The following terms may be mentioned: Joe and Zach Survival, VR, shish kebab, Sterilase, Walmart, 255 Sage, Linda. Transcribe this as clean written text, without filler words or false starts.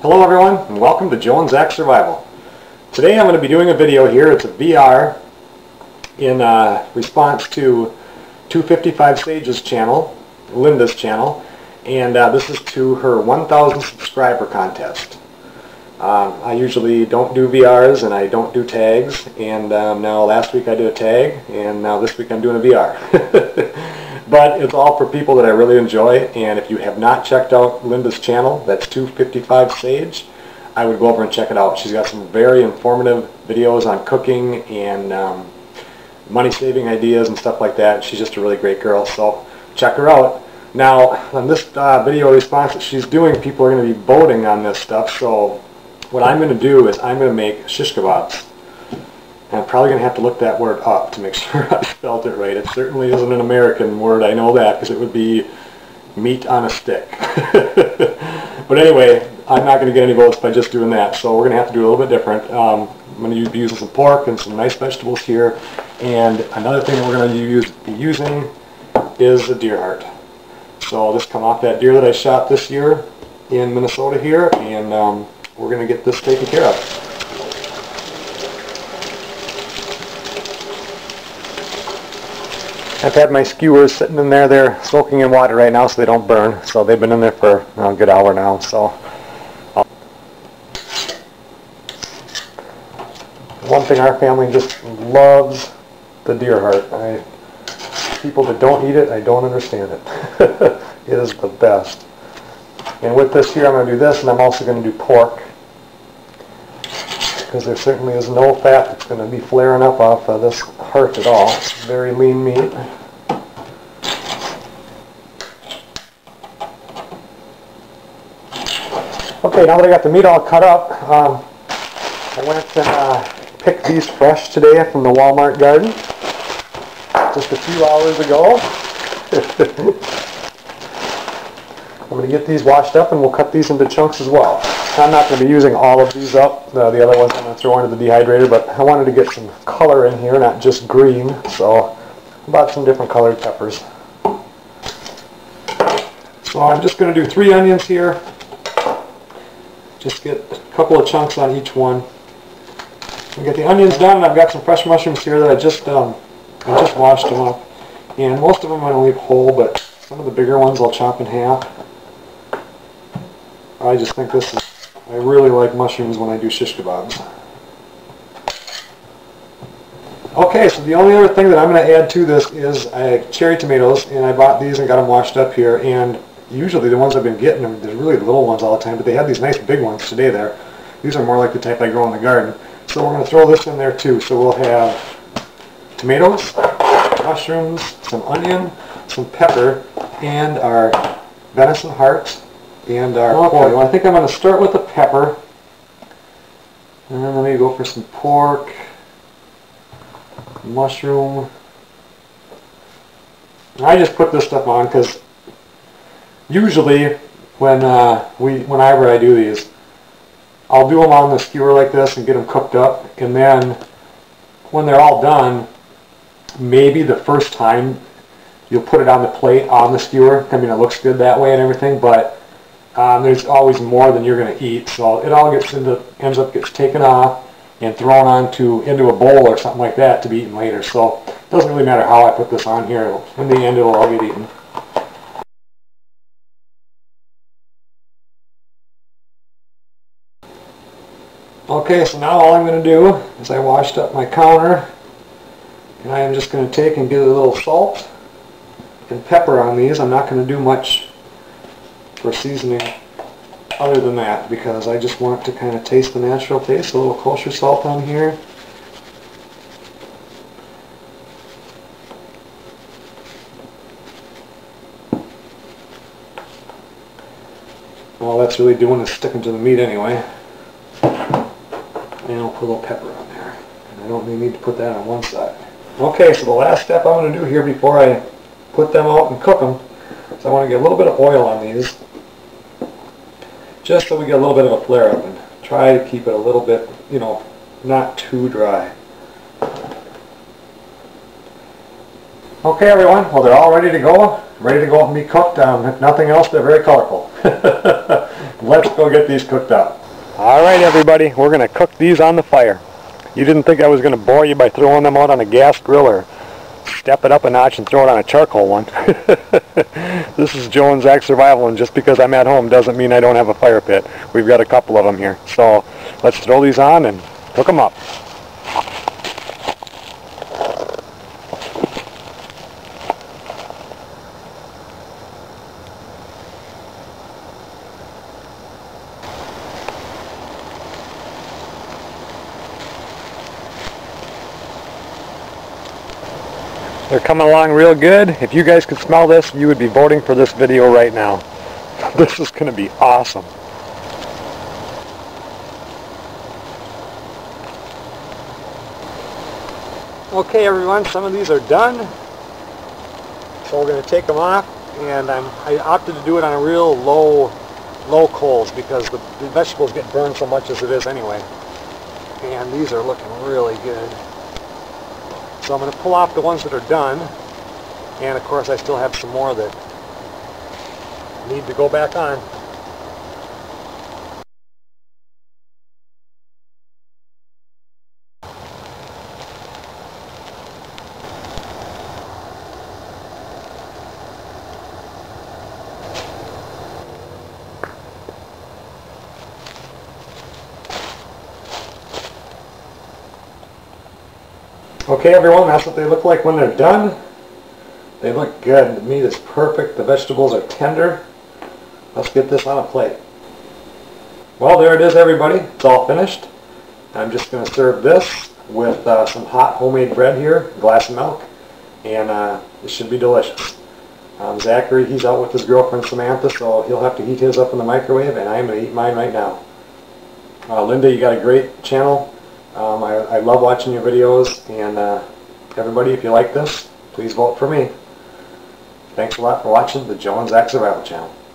Hello everyone and welcome to Joe and Zach Survival. Today I'm going to be doing a video here. It's a VR in response to 255 Sage's channel, Linda's channel, and this is to her 1,000 subscriber contest. I usually don't do VRs and I don't do tags, and now last week I did a tag and now this week I'm doing a VR. But it's all for people that I really enjoy, and if you have not checked out Linda's channel, that's 255 Sage, I would go over and check it out. She's got some very informative videos on cooking and money saving ideas and stuff like that. She's just a really great girl, so check her out. Now, on this video response that she's doing, people are going to be voting on this stuff, so what I'm going to do is I'm going to make shish kebabs. I'm probably going to have to look that word up to make sure I spelled it right. It certainly isn't an American word, I know that, because it would be meat on a stick. But anyway, I'm not going to get any votes by just doing that, so we're going to have to do a little bit different. I'm going to be using some pork and some nice vegetables here, and another thing that we're going to be using is a deer heart. So this come off that deer that I shot this year in Minnesota here, and we're going to get this taken care of. I've had my skewers sitting in there. They're soaking in water right now so they don't burn. So they've been in there for a good hour now. So one thing our family just loves, the deer heart. People that don't eat it, I don't understand it. It is the best. And with this here, I'm going to do this, and I'm also going to do pork, because there certainly is no fat that's going to be flaring up off of this heart at all. It's very lean meat. Okay, now that I got the meat all cut up, I went and picked these fresh today from the Walmart garden just a few hours ago. I'm going to get these washed up and we'll cut these into chunks as well. I'm not going to be using all of these up. The other ones I'm going to throw into the dehydrator, but I wanted to get some color in here, not just green, so I bought some different colored peppers. So I'm just going to do 3 onions here. Just get a couple of chunks on each one. We get the onions done, and I've got some fresh mushrooms here that I just washed them up. And most of them I'm going to leave whole, but some of the bigger ones I'll chop in half. I just think this is... I really like mushrooms when I do shish kebabs. Okay, so the only other thing that I'm going to add to this is cherry tomatoes, and I bought these and got them washed up here, and usually the ones I've been getting, there's really little ones all the time, but they have these nice big ones today there. These are more like the type I grow in the garden. So we're going to throw this in there too. So we'll have tomatoes, mushrooms, some onion, some pepper, and our venison hearts. And our pork. Well, I think I'm going to start with the pepper, and then let me go for some pork, mushroom. And I just put this stuff on because usually whenever I do these, I'll do them on the skewer like this and get them cooked up, and then when they're all done, maybe the first time you'll put it on the plate on the skewer. I mean, it looks good that way and everything, but there's always more than you're going to eat, so it all ends up getting taken off and thrown into a bowl or something like that to be eaten later. So it doesn't really matter how I put this on here. In the end, it'll all get eaten. Okay, so now all I'm going to do is I washed up my counter, and I am just going to take and get a little salt and pepper on these. I'm not going to do much for seasoning other than that, because I just want to kind of taste the natural taste. A little kosher salt on here. All that's really doing is sticking to the meat anyway. And I'll put a little pepper on there. And I don't really need to put that on one side. Okay, so the last step I'm going to do here before I put them out and cook them is I want to get a little bit of oil on these, just so we get a little bit of a flare up, and try to keep it a little bit, you know, not too dry. Okay everyone, well they're all ready to go and be cooked. If nothing else, they're very colorful. Let's go get these cooked up. All right, everybody, we're going to cook these on the fire. You didn't think I was going to bore you by throwing them out on a gas grill or step it up a notch and throw it on a charcoal one. This is Joe and Zach Survival, and just because I'm at home doesn't mean I don't have a fire pit. We've got a couple of them here. So let's throw these on and cook them up. They're coming along real good. If you guys could smell this, you would be voting for this video right now. This is going to be awesome. Okay, everyone, some of these are done. So we're going to take them off, and I opted to do it on a real low coals because the vegetables get burned so much as it is anyway. And these are looking really good. So I'm going to pull off the ones that are done, and of course I still have some more that need to go back on. Okay, everyone, that's what they look like when they're done. They look good. The meat is perfect. The vegetables are tender. Let's get this on a plate. Well, there it is, everybody. It's all finished. I'm just going to serve this with some hot homemade bread here, a glass of milk, and it should be delicious. Zachary, he's out with his girlfriend Samantha, so he'll have to heat his up in the microwave, and I'm going to eat mine right now. Linda, you got a great channel. I love watching your videos, and everybody, if you like this, please vote for me. Thanks a lot for watching the Joe and Zach Survival Channel.